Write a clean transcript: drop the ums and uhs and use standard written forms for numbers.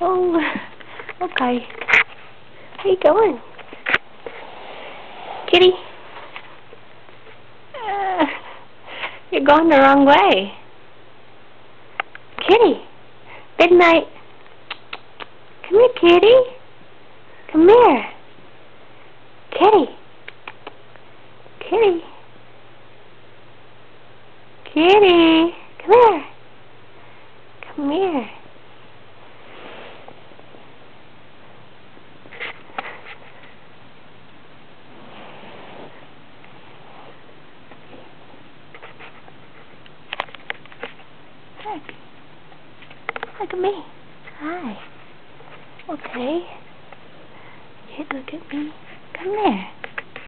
Oh, okay. Where you going? Kitty? You're going the wrong way. Kitty. Midnight. Come here, kitty. Come here. Kitty. Kitty. Kitty. Come here. Come here. Look at me. Hi. Okay. You look at me. Come there.